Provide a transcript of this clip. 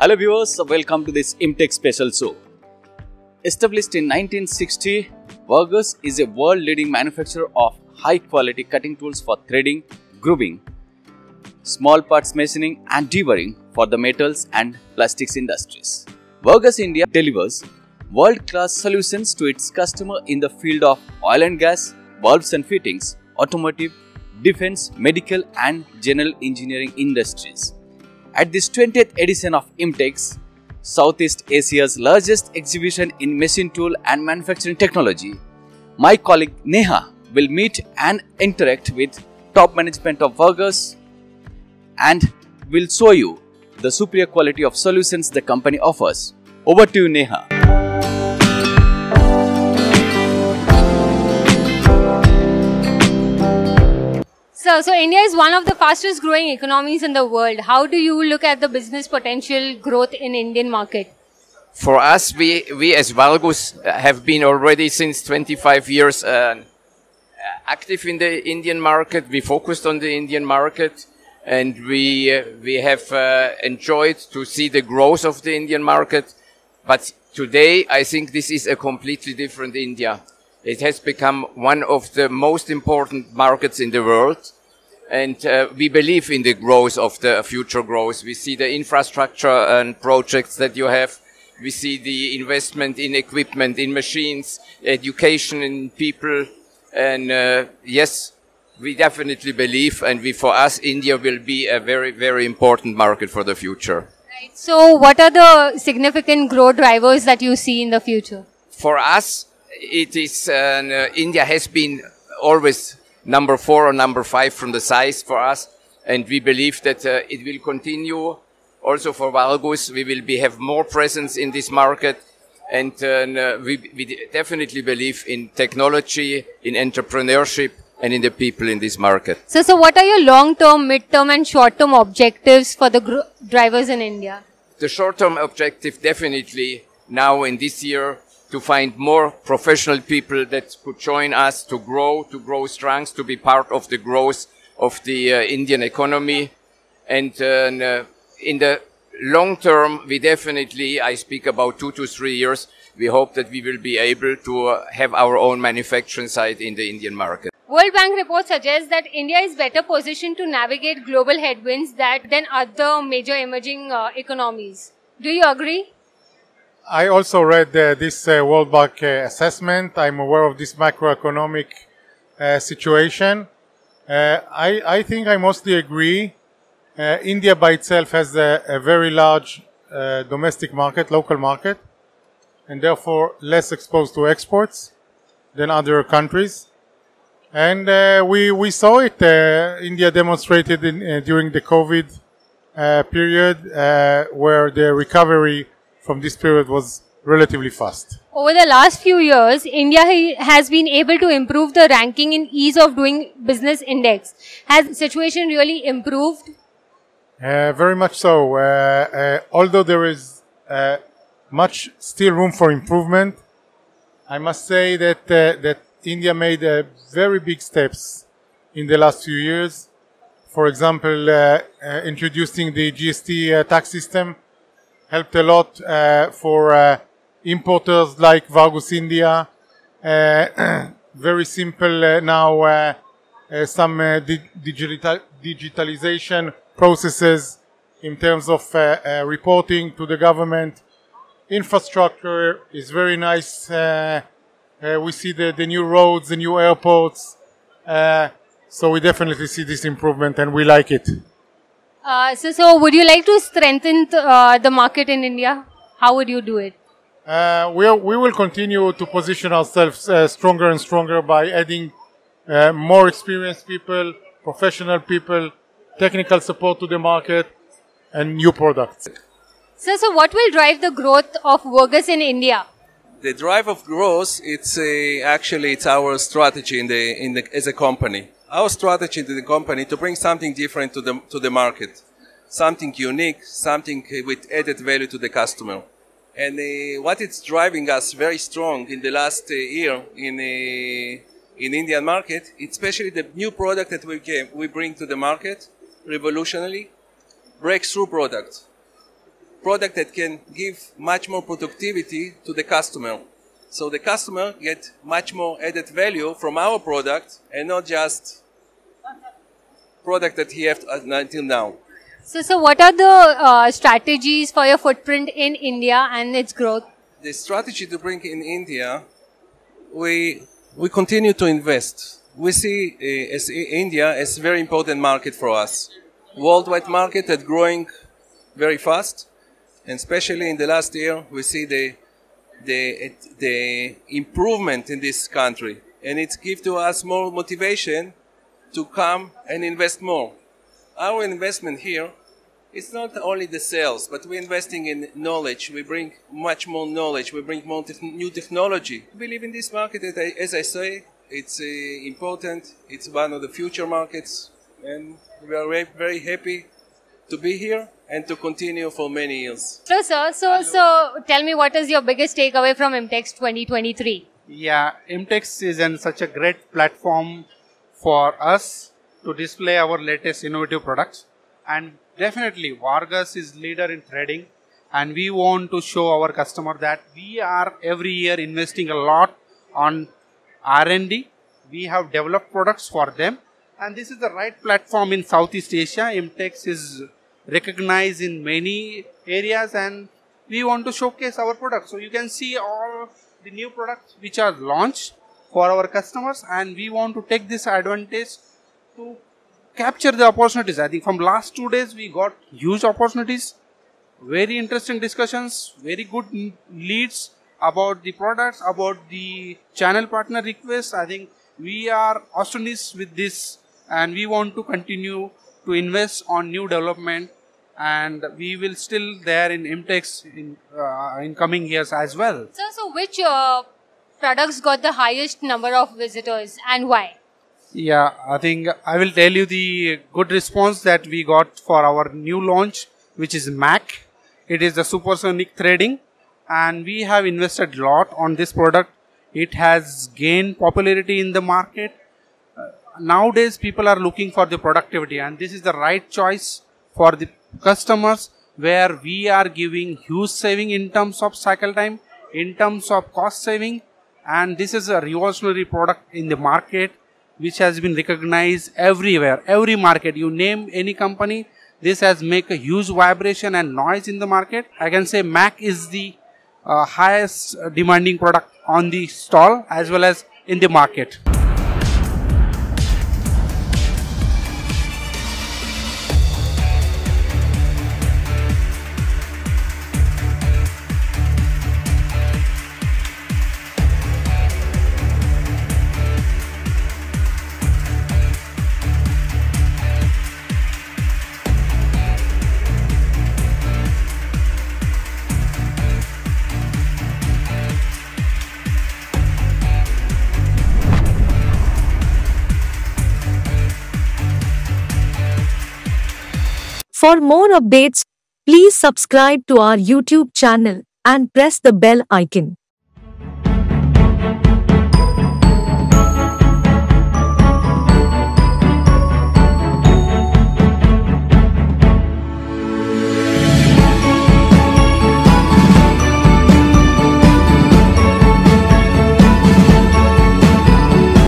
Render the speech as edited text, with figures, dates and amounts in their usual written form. Hello viewers, welcome to this IMTEX special show. Established in 1960, VARGUS is a world-leading manufacturer of high-quality cutting tools for threading, grooving, small parts machining and deburring for the metals and plastics industries. VARGUS India delivers world-class solutions to its customer in the field of oil and gas, valves and fittings, automotive, defense, medical and general engineering industries. At this 20th edition of IMTEX, Southeast Asia's largest exhibition in machine tool and manufacturing technology, my colleague Neha will meet and interact with top management of VARGUS and will show you the superior quality of solutions the company offers. Over to you, Neha. So India is one of the fastest growing economies in the world. How do you look at the business potential growth in Indian market? For us, we as VARGUS have been already since 25 years active in the Indian market. We focused on the Indian market and we have enjoyed to see the growth of the Indian market. But today, I think this is a completely different India. It has become one of the most important markets in the world. And we believe in the growth of the future growth. We see the infrastructure and projects that you have. We see the investment in equipment, in machines, education in people. And yes, we definitely believe, and for us, India will be a very, very important market for the future. Right. So what are the significant growth drivers that you see in the future? For us, it is, India has been always number 4 or number 5 from the size for us, and we believe that it will continue. Also for VARGUS, we will have more presence in this market, and we definitely believe in technology, in entrepreneurship, and in the people in this market. So what are your long-term, mid-term, and short-term objectives for the drivers in India? The short-term objective definitely now in this year to find more professional people that could join us to grow strengths, to be part of the growth of the Indian economy. And in the long term, we definitely, I speak about 2 to 3 years, we hope that we will be able to have our own manufacturing site in the Indian market. World Bank report suggests that India is better positioned to navigate global headwinds than other major emerging economies. Do you agree? I also read this World Bank assessment. I'm aware of this macroeconomic situation. I think I mostly agree. India by itself has a very large domestic market, local market, and therefore less exposed to exports than other countries. And we saw it. India demonstrated during the COVID period where the recovery from this period was relatively fast. Over the last few years, India has been able to improve the ranking in ease of doing business index. Has the situation really improved? Very much so. Although there is much still room for improvement, I must say that, that India made very big steps in the last few years. For example, introducing the GST tax system helped a lot for importers like VARGUS India. Very simple now, some digitalization processes in terms of reporting to the government. Infrastructure is very nice. We see the new roads, the new airports. So we definitely see this improvement and we like it. So would you like to strengthen the market in India? How would you do it? We will continue to position ourselves stronger and stronger by adding more experienced people, professional people, technical support to the market, and new products. So what will drive the growth of VARGUS in India? The drive of growth, it's actually it's our strategy as a company. Our strategy to the company to bring something different to the market, something unique, something with added value to the customer. And what it's driving us very strong in the last year in Indian market, especially the new product that we bring to the market, revolutionary breakthrough product. product that can give much more productivity to the customer. So the customer gets much more added value from our product and not just product that he has until now. So what are the strategies for your footprint in India and its growth? The strategy to bring in India, we continue to invest. We see India as a very important market for us. Worldwide market that's growing very fast, and especially in the last year we see the improvement in this country, and it gives to us more motivation to come and invest more. Our investment here, it's not only the sales, but we're investing in knowledge. We bring much more knowledge. We bring more new technology. I believe in this market, as I say, it's important. It's one of the future markets, and we are very happy to be here and to continue for many years. So, sir, so tell me, what is your biggest takeaway from IMTEX 2023? Yeah, IMTEX is such a great platform for us to display our latest innovative products, and definitely VARGUS is leader in threading, and we want to show our customer that we are every year investing a lot on R&D. We have developed products for them, and this is the right platform in Southeast Asia. IMTEX is recognized in many areas, and we want to showcase our products. So you can see all the new products which are launched for our customers, and we want to take this advantage to capture the opportunities. I think from last 2 days we got huge opportunities, very interesting discussions, very good leads about the products, about the channel partner requests. I think we are astonished with this, and we want to continue to invest on new development, and we will still there in IMTEX in coming years as well. Sir, so which products got the highest number of visitors and why? Yeah, I think I will tell you the good response that we got for our new launch, which is MAC. It is the supersonic threading, and we have invested a lot on this product. It has gained popularity in the market. Nowadays people are looking for the productivity, and this is the right choice for the customers, where we are giving huge saving in terms of cycle time, in terms of cost saving, and this is a revolutionary product in the market, which has been recognized everywhere, every market. You name any company, this has made a huge vibration and noise in the market. I can say MAC is the highest demanding product on the stall as well as in the market. For more updates, please subscribe to our YouTube channel and press the bell icon.